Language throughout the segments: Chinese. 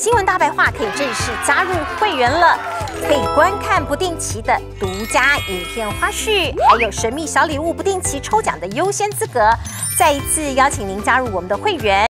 新闻大白话可以正式加入会员了，可以观看不定期的独家影片花絮，还有神秘小礼物不定期抽奖的优先资格。再一次邀请您加入我们的会员。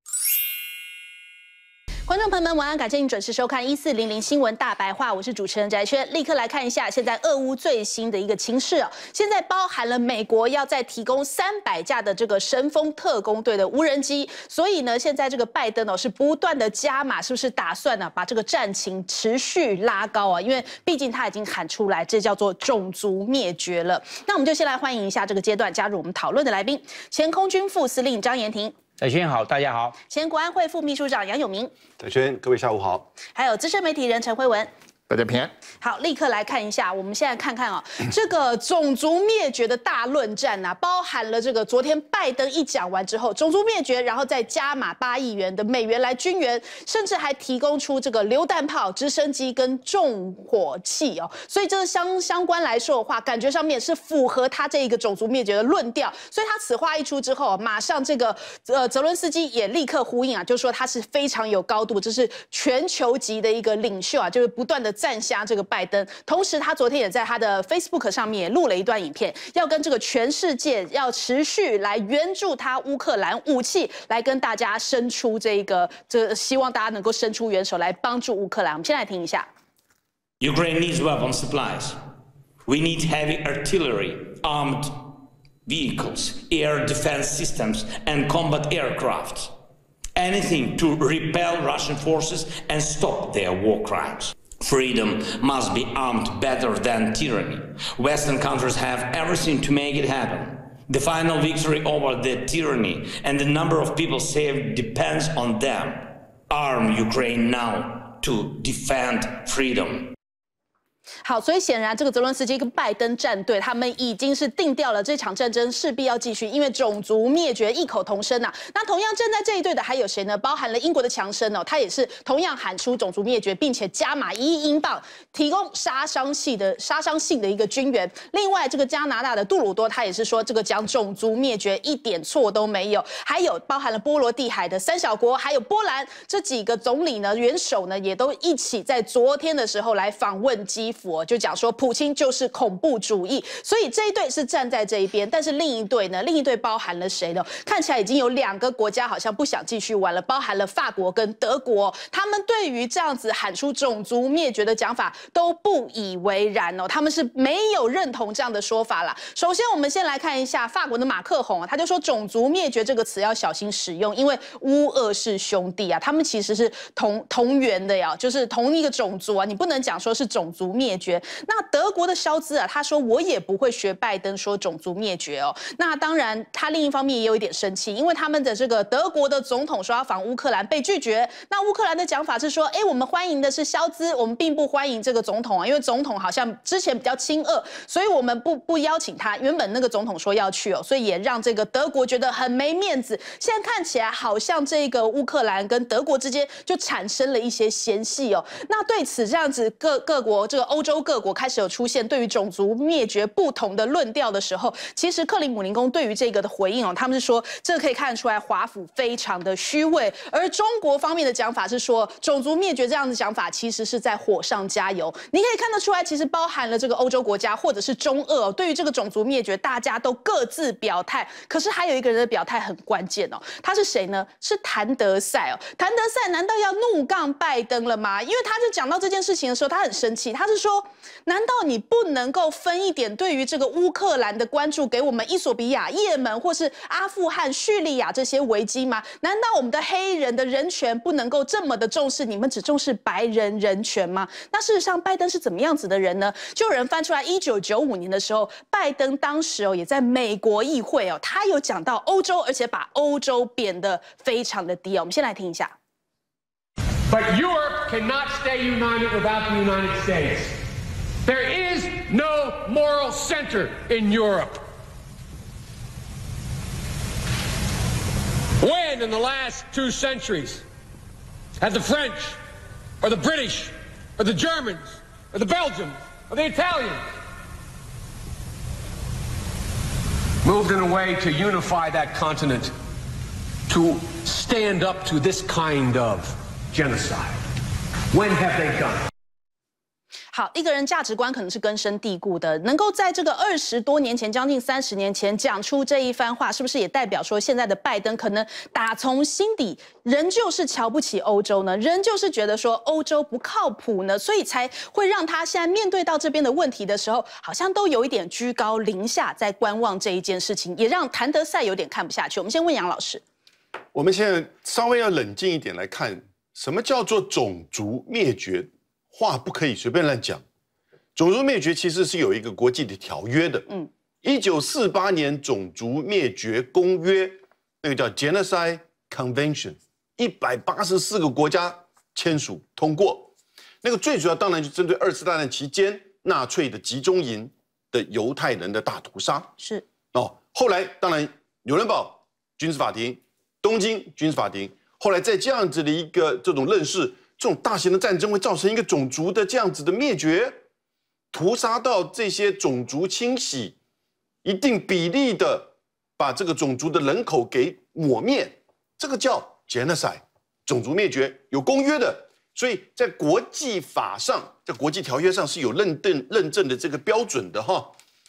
观众朋友们，晚安！感谢您准时收看1400新闻大白话，我是主持人翟轩。立刻来看一下现在俄乌最新的一个情势哦。现在包含了美国要再提供300架的这个神风特工队的无人机，所以呢，现在这个拜登哦是不断的加码，是不是打算呢把这个战情持续拉高啊？因为毕竟他已经喊出来，这叫做种族灭绝了。那我们就先来欢迎一下这个阶段加入我们讨论的来宾，前空军副司令张延廷。 翟轩好，大家好。前国安会副秘书长杨永明，翟轩，各位下午好。还有资深媒体人陈辉文，大家平安。好，立刻来看一下，我们现在看看啊、这个种族灭绝的大论战啊，包含了这个昨天拜登一讲完之后，种族灭绝，然后再加码8亿元的美元来军援，甚至还提供出这个榴弹炮、直升机跟重火器哦。所以这相关来说的话，感觉上面是符合他这一个种族灭绝的论调。所以他此话一出之后，马上这个泽伦斯基也立刻呼应啊，就说他是非常有高度，这是全球级的一个领袖啊，就是不断的赞下这个拜登。同时，他昨天也在他的 Facebook 上面也录了一段影片，要跟这个全世界要持续来援助他乌克兰武器，来跟大家伸出希望大家能够伸出援手来帮助乌克兰。我们先来听一下。Ukraine needs weapon supplies. We need heavy artillery, armed vehicles, air defense systems, and combat aircraft. Anything to repel Russian forces and stop their war crimes. Freedom must be armed better than tyranny. Western countries have everything to make it happen. The final victory over the tyranny and the number of people saved depends on them. Arm Ukraine now to defend freedom. 好，所以显然这个泽伦斯基跟拜登战队，他们已经是定掉了这场战争势必要继续，因为种族灭绝异口同声呐、啊。那同样站在这一队的还有谁呢？包含了英国的强生哦，他也是同样喊出种族灭绝，并且加码1亿英镑提供杀伤性的一个军援。另外，这个加拿大的杜鲁多他也是说，这个讲种族灭绝一点错都没有。还有包含了波罗的海的三小国，还有波兰这几个总理呢、元首呢，也都一起在昨天的时候来访问基辅。 就讲说，普京就是恐怖主义，所以这一队是站在这一边，但是另一队呢？另一队包含了谁呢？看起来已经有2个国家好像不想继续玩了，包含了法国跟德国，他们对于这样子喊出种族灭绝的讲法都不以为然哦，他们是没有认同这样的说法啦。首先，我们先来看一下法国的马克宏啊，他就说种族灭绝这个词要小心使用，因为乌俄是兄弟啊，他们其实是同源的呀，就是同一个种族啊，你不能讲说是种族灭绝。 灭绝。那德国的肖兹啊，他说我也不会学拜登说种族灭绝哦。那当然，他另一方面也有一点生气，因为他们的这个德国的总统说要访乌克兰被拒绝。那乌克兰的讲法是说，我们欢迎的是肖兹，我们并不欢迎这个总统啊，因为总统好像之前比较亲俄，所以我们不邀请他。原本那个总统说要去哦，所以也让这个德国觉得很没面子。现在看起来好像这个乌克兰跟德国之间就产生了一些嫌隙哦。那对此这样子各国这个。 欧洲各国开始有出现对于种族灭绝不同的论调的时候，其实克里姆林宫对于这个的回应哦，他们是说这可以看出来华府非常的虚伪，而中国方面的讲法是说种族灭绝这样的讲法其实是在火上加油。你可以看得出来，其实包含了这个欧洲国家或者是中俄、对于这个种族灭绝，大家都各自表态。可是还有一个人的表态很关键哦，他是谁呢？是谭德赛哦。谭德赛难道要怒杠拜登了吗？因为他就讲到这件事情的时候，他很生气，他是。 说，难道你不能够分一点对于这个乌克兰的关注给我们伊索比亚、也门或是阿富汗、叙利亚这些危机吗？难道我们的黑人的人权不能够这么的重视？你们只重视白人人权吗？那事实上，拜登是怎么样子的人呢？就有人翻出来，1995年的时候，拜登当时也在美国议会他有讲到欧洲，而且把欧洲贬得非常的低我们先来听一下。 But Europe cannot stay united without the United States. There is no moral center in Europe. When in the last 2 centuries have the French or the British or the Germans or the Belgians or the Italians moved in a way to unify that continent, to stand up to this kind of genocide. When have they done? 好，一个人价值观可能是根深蒂固的，能够在这个20多年前、将近30年前讲出这一番话，是不是也代表说现在的拜登可能打从心底仍旧是瞧不起欧洲呢？仍旧是觉得说欧洲不靠谱呢？所以才会让他现在面对到这边的问题的时候，好像都有一点居高临下在观望这一件事情，也让谭德赛有点看不下去。我们先问杨老师，我们现在稍微要冷静一点来看，什么叫做种族灭绝？ 话不可以随便乱讲，种族灭绝其实是有一个国际的条约的。1948年种族灭绝公约，那个叫 Genocide Convention， 184个国家签署通过。那个最主要当然就针对2次大战期间纳粹的集中营的犹太人的大屠杀。是哦，后来当然纽伦堡军事法庭、东京军事法庭，后来在这样子的一个这种认识。 这种大型的战争会造成一个种族的这样子的灭绝，屠杀到这些种族清洗，一定比例的把这个种族的人口给抹灭，这个叫 genocide， 种族灭绝有公约的，所以在国际法上，在国际条约上是有认证的这个标准的哈。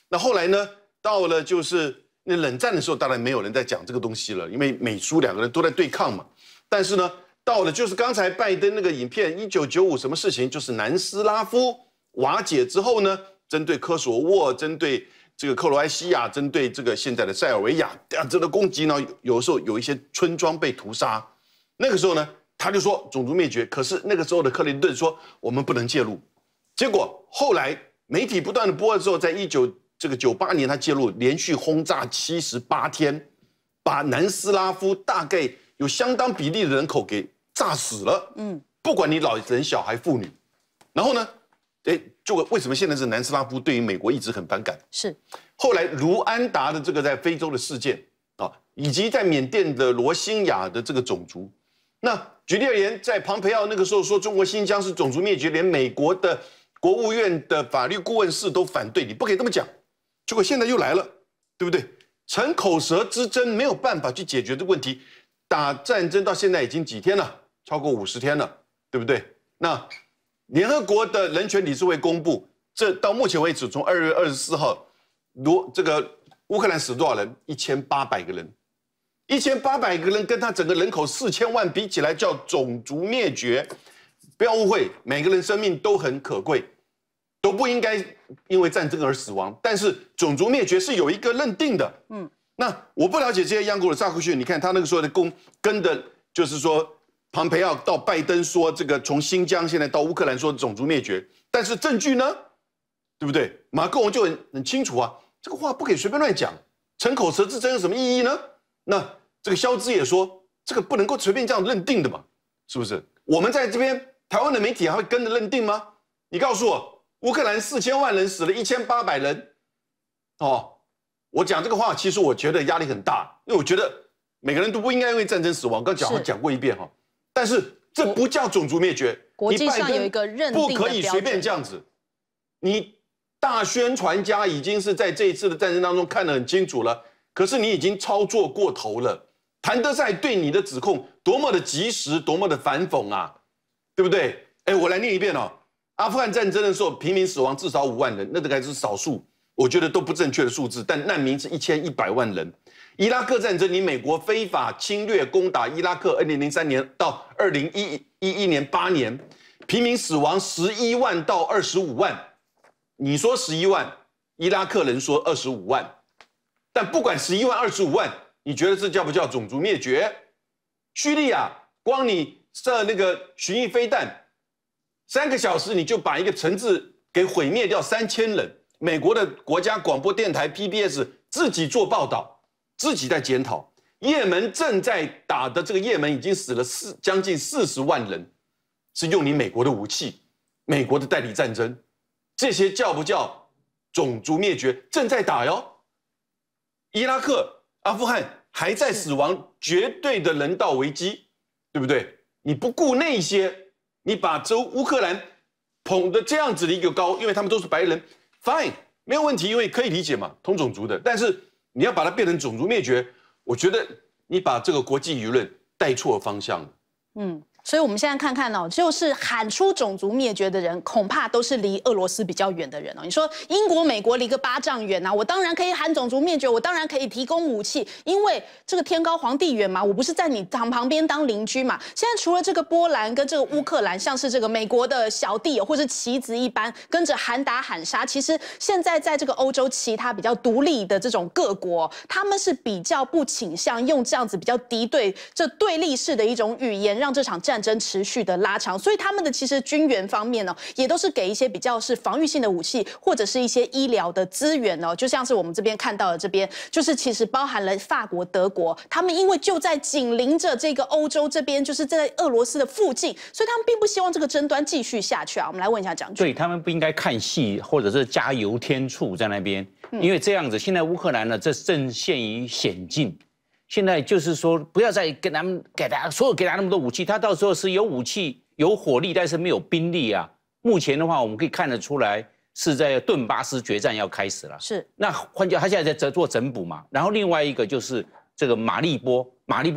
那后来呢，到了就是那冷战的时候，当然没有人在讲这个东西了，因为美苏两个人都在对抗嘛。但是呢。 到了，就是刚才拜登那个影片，1995什么事情？就是南斯拉夫瓦解之后呢，针对科索沃，针对这个克罗埃西亚，针对这个现在的塞尔维亚，这样子的攻击呢，有时候有一些村庄被屠杀。那个时候呢，他就说种族灭绝。可是那个时候的克林顿说我们不能介入。结果后来媒体不断的播了之后，在98年他介入，连续轰炸78天，把南斯拉夫大概有相当比例的人口给。 炸死了，不管你老人、小孩、妇女，然后呢，就为什么现在是南斯拉夫对于美国一直很反感？是后来卢安达的这个在非洲的事件啊，以及在缅甸的罗兴亚的这个种族，那举例而言，在庞培奥那个时候说中国新疆是种族灭绝，连美国的国务院的法律顾问室都反对，你不可以这么讲。结果现在又来了，对不对？逞口舌之争没有办法去解决这个问题，打战争到现在已经几天了？ 超过50天了，对不对？那联合国的人权理事会公布，这到目前为止，从2月24号，这个乌克兰死多少人？1800个人，1800个人跟他整个人口4000万比起来，叫种族灭绝。不要误会，每个人生命都很可贵，都不应该因为战争而死亡。但是种族灭绝是有一个认定的。那我不了解这些央国的萨克逊，你看他那个时候的跟的，就是说。 庞培奥到拜登说这个从新疆现在到乌克兰说种族灭绝，但是证据呢，对不对？马克龙就很清楚啊，这个话不可以随便乱讲，逞口舌之争有什么意义呢？那这个肖兹也说，这个不能够随便这样认定的嘛，是不是？我们在这边台湾的媒体还会跟着认定吗？你告诉我，乌克兰4000万人死了1800人，哦，我讲这个话，其实我觉得压力很大，因为我觉得每个人都不应该因为战争死亡。刚讲过一遍哈。 但是这不叫种族灭绝。国际上有一个认定的标准，不可以随便这样子。你大宣传家已经是在这一次的战争当中看得很清楚了，可是你已经操作过头了。谭德赛对你的指控多么的及时，多么的反讽啊，对不对？我来念一遍哦。阿富汗战争的时候，平民死亡至少5万人，那大概是少数，我觉得都不正确的数字。但难民是1100万人。 伊拉克战争，你美国非法侵略攻打伊拉克，2003年到2011年8年，平民死亡11万到25万。你说11万，伊拉克人说25万，但不管11万、25万，你觉得这叫不叫种族灭绝？叙利亚，光你射那个巡弋飞弹，3个小时你就把一个城市给毁灭掉3000人。美国的国家广播电台 PBS 自己做报道。 自己在检讨，也门正在打的这个也门已经死了将近40万人，是用你美国的武器，美国的代理战争，这些叫不叫种族灭绝？正在打哟。伊拉克、阿富汗还在死亡，绝对的人道危机，对不对？你不顾那些，你把这乌克兰捧得这样子的一个高，因为他们都是白人 ，fine 没有问题，因为可以理解嘛，同种族的，但是。 你要把它变成种族灭绝，我觉得你把这个国际舆论带错方向了。所以我们现在看看哦，就是喊出种族灭绝的人，恐怕都是离俄罗斯比较远的人哦。你说英国、美国离个巴掌远啊，我当然可以喊种族灭绝，我当然可以提供武器，因为这个天高皇帝远嘛，我不是在你旁边当邻居嘛。现在除了这个波兰跟这个乌克兰，像是这个美国的小弟或是棋子一般，跟着喊打喊杀，其实现在在这个欧洲其他比较独立的这种各国，他们是比较不倾向用这样子比较敌对这对立式的一种语言，让这场战争持续的拉长，所以他们的其实军援方面呢，也都是给一些比较是防御性的武器，或者是一些医疗的资源哦，就像是我们这边看到的，这边就是其实包含了法国、德国，他们因为就在紧邻着这个欧洲这边，就是在俄罗斯的附近，所以他们并不希望这个争端继续下去啊。我们来问一下蒋军，对他们不应该看戏，或者是加油添醋在那边，因为这样子，现在乌克兰呢，这正陷于险境。 现在就是说，不要再跟他们给他那么多武器，他到时候是有武器、有火力，但是没有兵力啊。目前的话，我们可以看得出来，是在顿巴斯决战要开始了。是。那换句话，他现在在做整补嘛。然后另外一个就是这个马利波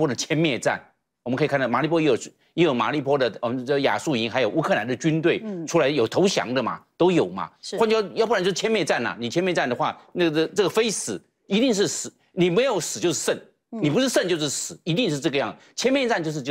的歼灭战，我们可以看到马利波也有马利波的我们这亚速营，还有乌克兰的军队出来有投降的嘛，都有嘛。是。换句话，要不然就歼灭战啦、啊。你歼灭战的话，那个这个非死一定是死，你没有死就是胜。 你不是胜就是死，一定是这个样。前面一战就是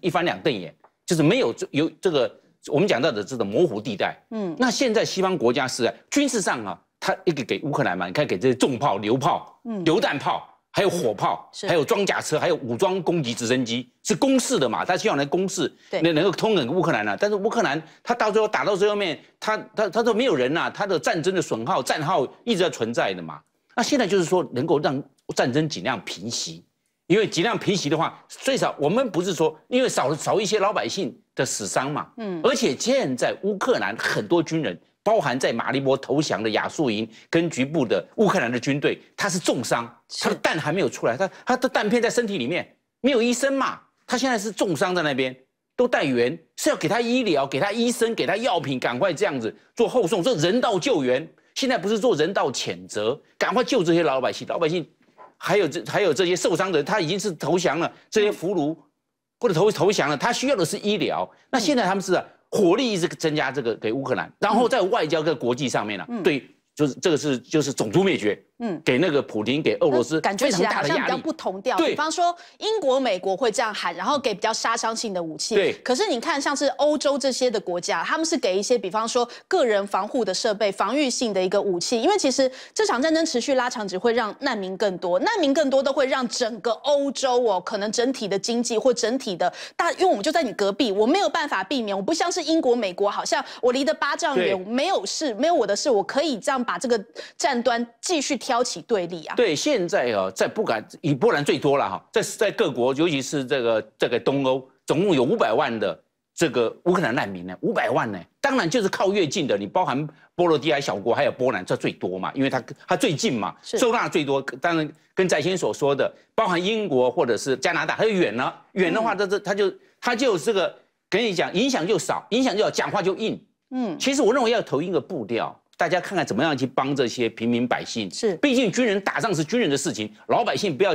一翻两瞪眼，就是没有这个我们讲到的这种模糊地带。那现在西方国家是在军事上啊，他一个给乌克兰嘛，你看给这些重炮、榴炮、榴弹炮，还有火炮，还有装甲车，还有武装攻击直升机，是攻势的嘛？他希望来攻势，能够通梗乌克兰啊。但是乌克兰他到最后打到最后面，他都没有人啊，他的战争的损耗、战耗一直在存在的嘛。那现在就是说能够让 战争尽量平息，因为尽量平息的话，最少我们不是说，因为少一些老百姓的死伤嘛，而且现在乌克兰很多军人，包含在马利波投降的亚速营跟局部的乌克兰的军队，他是重伤，他的弹还没有出来，他的弹片在身体里面，没有医生嘛，他现在是重伤在那边，都带援是要给他医疗、给他医生、给他药品，赶快这样子做后送，做人道救援。现在不是做人道谴责，赶快救这些老百姓，老百姓。 还有这些受伤的人，他已经是投降了。这些俘虏或者投降了，他需要的是医疗。那现在他们是火力一直增加这个给乌克兰，然后在外交跟国际上面呢，对，就是这个是就是种族灭绝，给那个普丁给俄罗斯感觉起来好像比较不同调。比方说英国、美国会这样喊，然后给比较杀伤性的武器。对，可是你看像是欧洲这些的国家，他们是给一些比方说个人防护的设备、防御性的一个武器，因为其实这场战争持续拉长，只会让难民更多，难民更多都会让整个欧洲哦，可能整体的经济或整体的大，因为我们就在你隔壁，我没有办法避免，我不像是英国、美国，好像我离得巴掌远，没有事，没有我的事，我可以这样把这个战端继续 挑起对立啊！对，现在啊，在波兰最多了哈，在各国，尤其是这个东欧，总共有500万的这个乌克兰难民呢，500万呢。当然就是靠越近的，你包含波罗的海小国还有波兰，这最多嘛，因为它最近嘛，收纳最多。当然跟在先所说的，包含英国或者是加拿大，还有远了，远的话，它就这个跟你讲，影响就少，影响就少，讲话就硬。其实我认为要投一个步调。 大家看看怎么样去帮这些平民百姓。是，毕竟军人打仗是军人的事情，老百姓不要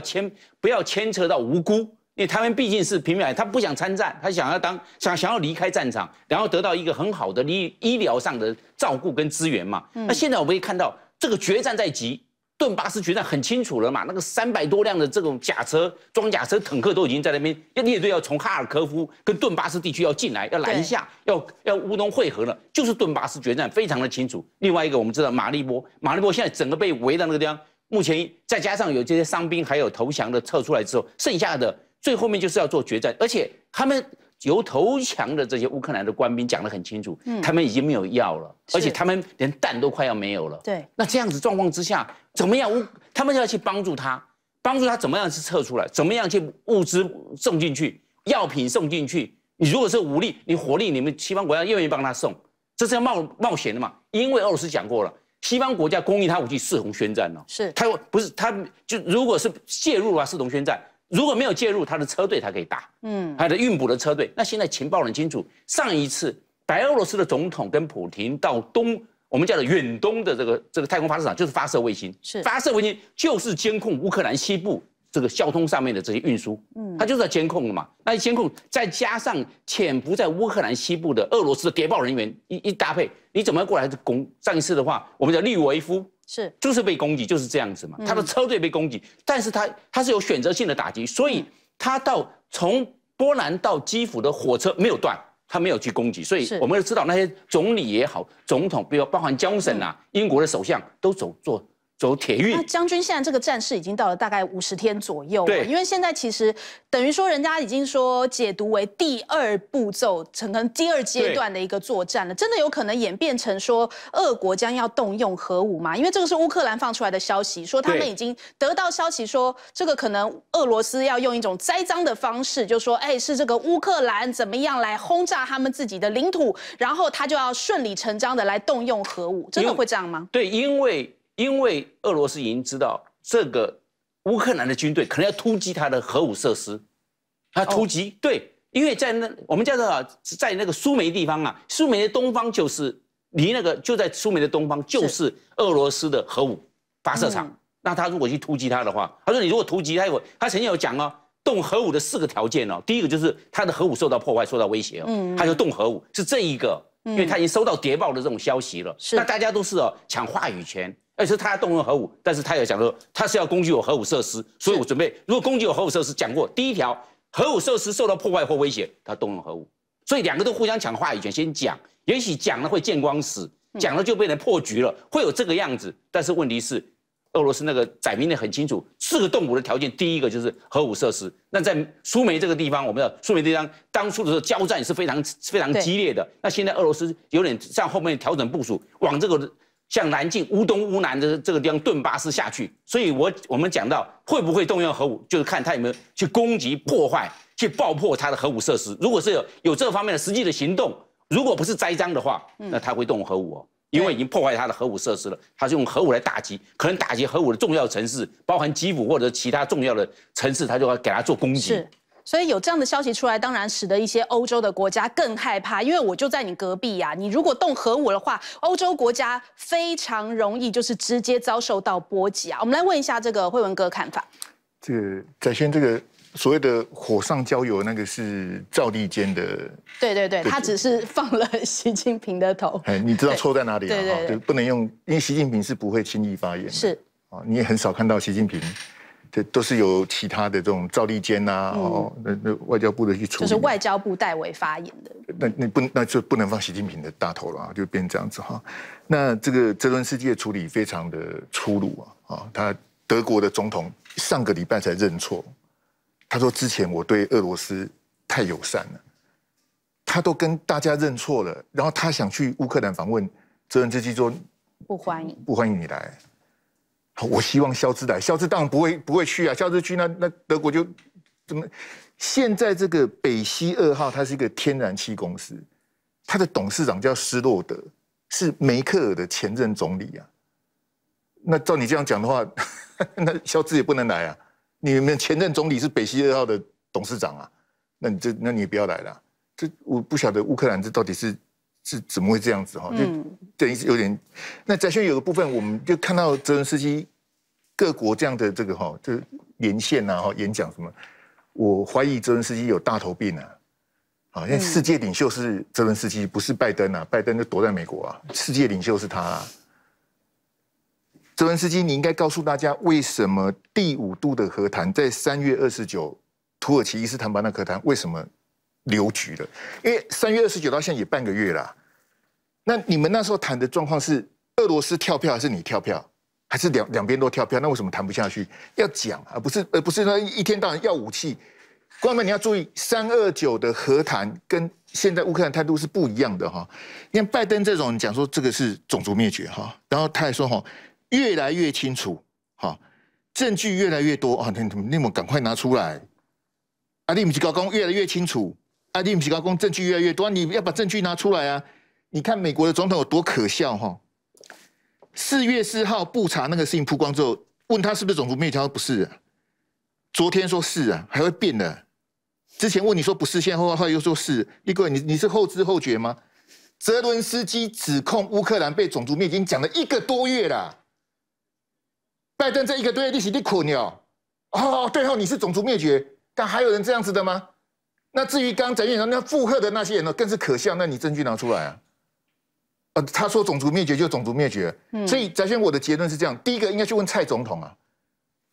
牵扯到无辜，因为他们毕竟是平民，他不想参战，他想要离开战场，然后得到一个很好的医疗上的照顾跟资源嘛。那现在我们可以看到这个决战在即，顿巴斯决战很清楚了嘛，那个300多辆的这种甲车、装甲车、坦克都已经在那边，列队要从哈尔科夫跟顿巴斯地区要进来，要拦下，要乌东会合了，就是顿巴斯决战非常的清楚。另外一个我们知道马利波现在整个被围到那个地方，目前再加上有这些伤兵还有投降的撤出来之后，剩下的最后面就是要做决战，而且他们由投降的这些乌克兰的官兵讲得很清楚，他们已经没有药了，而且他们连弹都快要没有了。对，那这样子状况之下。 怎么样？他们要去帮助他怎么样去撤出来？怎么样去物资送进去？药品送进去？你如果是武力，你火力，你们西方国家愿意帮他送，这是要冒险的嘛？因为俄罗斯讲过了，西方国家供应他武器视同宣战哦。是，他不是他就如果是介入的话视同宣战，如果没有介入，他的车队他可以打，他的运补的车队。那现在情报很清楚，上一次白俄罗斯的总统跟普廷到东。 我们叫的远东的这个太空发射场就是发射卫星，就是监控乌克兰西部这个交通上面的这些运输，它就是要监控的嘛。那监控再加上潜伏在乌克兰西部的俄罗斯的谍报人员一搭配，你怎么过来攻？上一次的话，我们叫利维夫。 是，就是被攻击，就是这样子嘛。他的车队被攻击，但是他是有选择性的打击，所以他到从波兰到基辅的火车没有断，他没有去攻击，所以我们就知道那些总理也好，总统，比如包含Johnson啊，英国的首相都走铁运。那将军现在这个战事已经到了大概50天左右，对，因为现在其实等于说人家已经说解读为第2步骤，可能第2阶段的一个作战了，真的有可能演变成说俄国将要动用核武吗？因为这个是乌克兰放出来的消息，说他们已经得到消息说这个可能俄罗斯要用一种栽赃的方式，就说哎是这个乌克兰怎么样来轰炸他们自己的领土，然后他就要顺理成章的来动用核武，真的会这样吗？对，因为俄罗斯已经知道这个乌克兰的军队可能要突击他的核武设施，他突击、对，因为在那我们叫做在那个苏梅地方啊，苏梅的东方就是离那个就在苏梅的东方就是俄罗斯的核武发射场。那他如果去突击他的话，他说你如果突击他，他曾经有讲哦，动核武的4个条件哦，第一个就是他的核武受到破坏、受到威胁哦，他就动核武，是这一个，因为他已经收到谍报的这种消息了。那大家都是抢话语权。 而且他要动用核武，但是他也讲说他是要攻击我核武设施，所以我准备如果攻击我核武设施，讲过第1条，核武设施受到破坏或威胁，他动用核武，所以2个都互相抢话语权，先讲，也许讲了会见光死，讲了就被人破局了，会有这个样子。但是问题是，俄罗斯那个载明的很清楚，4个动武的条件，第1个就是核武设施。那在苏梅这个地方，我们的苏梅地方当初的时候交战是非常激烈的，那现在俄罗斯有点像后面调整部署，往这个。 像南进乌东、乌南的这个地方，顿巴斯下去，所以我们讲到会不会动用核武，就是看他有没有去攻击、破坏、去爆破他的核武设施。如果是有这方面的实际的行动，如果不是栽赃的话，那他会动用核武哦，因为已经破坏他的核武设施了，他是用核武来打击，可能打击核武的重要城市，包含基辅或者其他重要的城市，他就要给他做攻击。 所以有这样的消息出来，当然使得一些欧洲的国家更害怕，因为我就在你隔壁呀、你如果动核武的话，欧洲国家非常容易就是直接遭受到波及啊。我们来问一下这个惠文哥看法。这个翟轩，这个所谓的火上浇油，那个是赵立坚的。对对对，他只是放了习近平的头。哎，你知道错在哪里了、对，不能用，因为习近平是不会轻易发言的。是啊，你也很少看到习近平。 这都是有其他的这种赵立坚呐，外交部的去处理，就是外交部代为发言的。那就不能放习近平的大头了啊，就变这样子哈。那这个泽伦斯基的处理非常的粗鲁啊，他德国的总统上个礼拜才认错，他说之前我对俄罗斯太友善了，他都跟大家认错了，然后他想去乌克兰访问，泽伦斯基说不欢迎，不欢迎你来。 我希望肖兹来，肖兹当然不会去啊，肖兹去那德国就怎么？现在这个北溪2号，它是一个天然气公司，它的董事长叫施洛德，是梅克尔的前任总理啊。那照你这样讲的话，那肖兹也不能来啊。你们前任总理是北溪2号的董事长啊，那你也不要来了、啊。这我不晓得乌克兰这到底是怎么会这样子哈？就等于是有点，那翟轩有个部分，我们就看到泽连斯基各国这样的这个哈，就连线啊、演讲什么，我怀疑泽连斯基有大头病啊！啊，因为世界领袖是泽连斯基，不是拜登啊，拜登就躲在美国啊，世界领袖是他、啊。泽连斯基，你应该告诉大家，为什么第5度的和谈在3月29日土耳其伊斯坦布尔和谈为什么？ 留局了，因为3月29日到现在也半个月啦。那你们那时候谈的状况是俄罗斯跳票还是你跳票，还是两边都跳票？那为什么谈不下去？要讲啊，不是说一天到晚要武器。官们你要注意，329的和谈跟现在乌克兰态度是不一样的哈。你看拜登这种讲说这个是种族灭绝哈，然后他还说哈越来越清楚哈，证据越来越多啊，你们赶快拿出来。啊，你们高工越来越清楚。 啊，你不是讲证据越来越多，你要把证据拿出来啊！你看美国的总统有多可笑哈！4月4日布查那个事情曝光之后，问他是不是种族灭绝，不是、啊。昨天说是啊，还会变的、啊。之前问你说不是，现在后来又说是。立贵，你是后知后觉吗？泽伦斯基指控乌克兰被种族灭绝，已经讲了1个多月啦。拜登这1个多月，你是在睏哦？哦，对哦，你是种族灭绝，但还有人这样子的吗？那至于刚刚展院长那附和的那些人呢，更是可笑。那你证据拿出来啊？他说种族灭绝就种族灭绝，所以展轩，我的结论是这样：第一个应该去问蔡总统啊。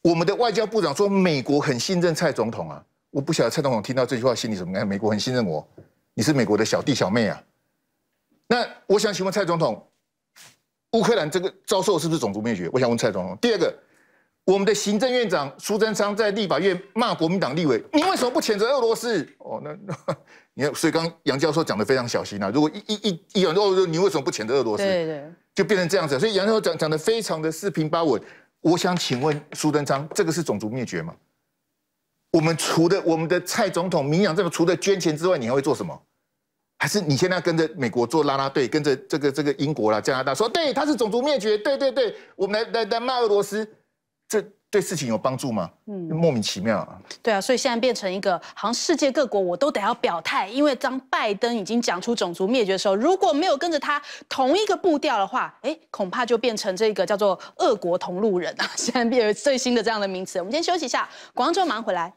我们的外交部长说，美国很信任蔡总统啊！我不晓得蔡总统听到这句话心里怎么样？美国很信任我，你是美国的小弟小妹啊！那我想请问蔡总统，乌克兰这个遭受是不是种族灭绝？我想问蔡总统。第二个，我们的行政院长苏贞昌在立法院骂国民党立委，你为什么不谴责俄罗斯？哦，那你看，所以刚刚杨教授讲得非常小心啊！如果一有哦，你为什么不谴责俄罗斯？对对，就变成这样子。所以杨教授讲得非常的四平八稳。 我想请问苏贞昌，这个是种族灭绝吗？我们除了我们的蔡总统、民党政府除了捐钱之外，你还会做什么？还是你现在跟着美国做啦啦队，跟着这个英国啦、加拿大说，对，他是种族灭绝，对对对，我们来骂俄罗斯，这对事情有帮助吗？莫名其妙啊。对啊，所以现在变成一个，好像世界各国我都得要表态，因为当拜登已经讲出种族灭绝的时候，如果没有跟着他同一个步调的话，哎，恐怕就变成这个叫做“俄国同路人”啊，现在变成最新的这样的名词。我们先休息一下，广告之后马上回来。